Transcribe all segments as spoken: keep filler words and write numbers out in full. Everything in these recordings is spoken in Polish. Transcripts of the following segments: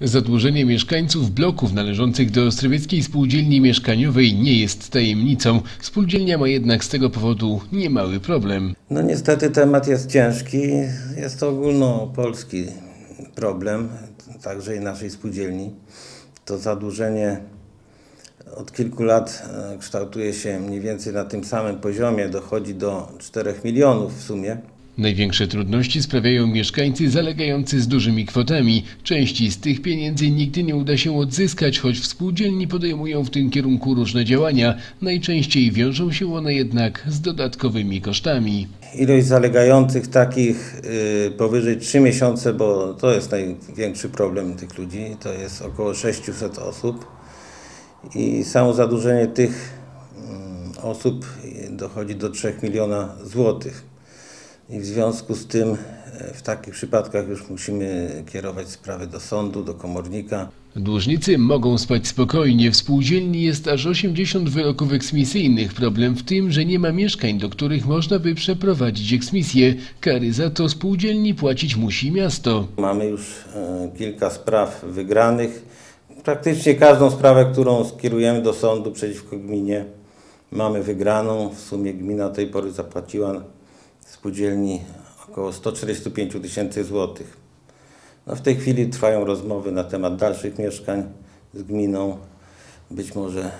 Zadłużenie mieszkańców bloków należących do Ostrowieckiej Spółdzielni Mieszkaniowej nie jest tajemnicą. Spółdzielnia ma jednak z tego powodu niemały problem. No niestety temat jest ciężki. Jest to ogólnopolski problem, także i naszej spółdzielni. To zadłużenie od kilku lat kształtuje się mniej więcej na tym samym poziomie. Dochodzi do czterech milionów w sumie. Największe trudności sprawiają mieszkańcy zalegający z dużymi kwotami. Części z tych pieniędzy nigdy nie uda się odzyskać, choć w spółdzielni podejmują w tym kierunku różne działania. Najczęściej wiążą się one jednak z dodatkowymi kosztami. Ilość zalegających takich yy, powyżej trzy miesiące, bo to jest największy problem tych ludzi, to jest około sześciuset osób i samo zadłużenie tych yy, osób dochodzi do trzech milionów złotych. I w związku z tym w takich przypadkach już musimy kierować sprawy do sądu, do komornika. Dłużnicy mogą spać spokojnie. W spółdzielni jest aż osiemdziesiąt wyroków eksmisyjnych. Problem w tym, że nie ma mieszkań, do których można by przeprowadzić eksmisję. Kary za to spółdzielni płacić musi miasto. Mamy już kilka spraw wygranych. Praktycznie każdą sprawę, którą skierujemy do sądu przeciwko gminie, mamy wygraną. W sumie gmina do tej pory zapłaciła spółdzielni około sto czterdzieści pięć tysięcy złotych. No w tej chwili trwają rozmowy na temat dalszych mieszkań z gminą. Być może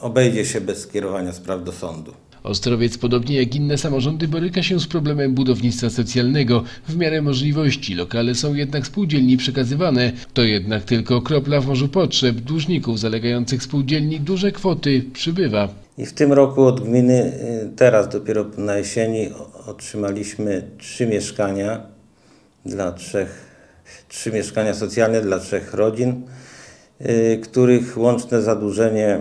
obejdzie się bez skierowania spraw do sądu. Ostrowiec, podobnie jak inne samorządy, boryka się z problemem budownictwa socjalnego. W miarę możliwości lokale są jednak spółdzielni przekazywane. To jednak tylko kropla w morzu potrzeb. Dłużników zalegających spółdzielni duże kwoty przybywa. I w tym roku od gminy, teraz dopiero na jesieni, otrzymaliśmy trzy mieszkania dla trzech, trzy mieszkania socjalne dla trzech rodzin, których łączne zadłużenie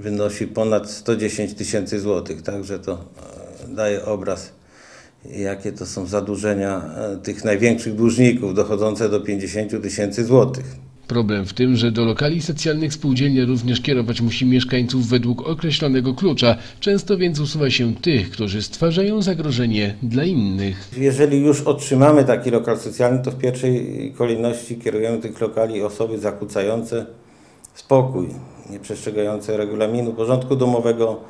wynosi ponad sto dziesięć tysięcy złotych. Także to daje obraz, jakie to są zadłużenia tych największych dłużników, dochodzące do pięćdziesięciu tysięcy złotych. Problem w tym, że do lokali socjalnych spółdzielnia również kierować musi mieszkańców według określonego klucza. Często więc usuwa się tych, którzy stwarzają zagrożenie dla innych. Jeżeli już otrzymamy taki lokal socjalny, to w pierwszej kolejności kierujemy tych lokali osoby zakłócające spokój, nieprzestrzegające regulaminu porządku domowego,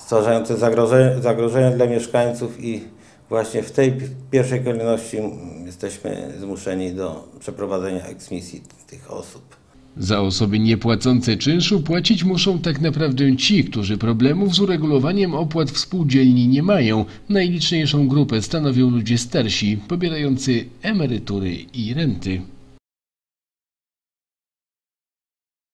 stwarzające zagrożenie, zagrożenie dla mieszkańców i właśnie w tej pierwszej kolejności jesteśmy zmuszeni do przeprowadzenia eksmisji tych osób. Za osoby niepłacące czynszu płacić muszą tak naprawdę ci, którzy problemów z uregulowaniem opłat w spółdzielni nie mają. Najliczniejszą grupę stanowią ludzie starsi, pobierający emerytury i renty.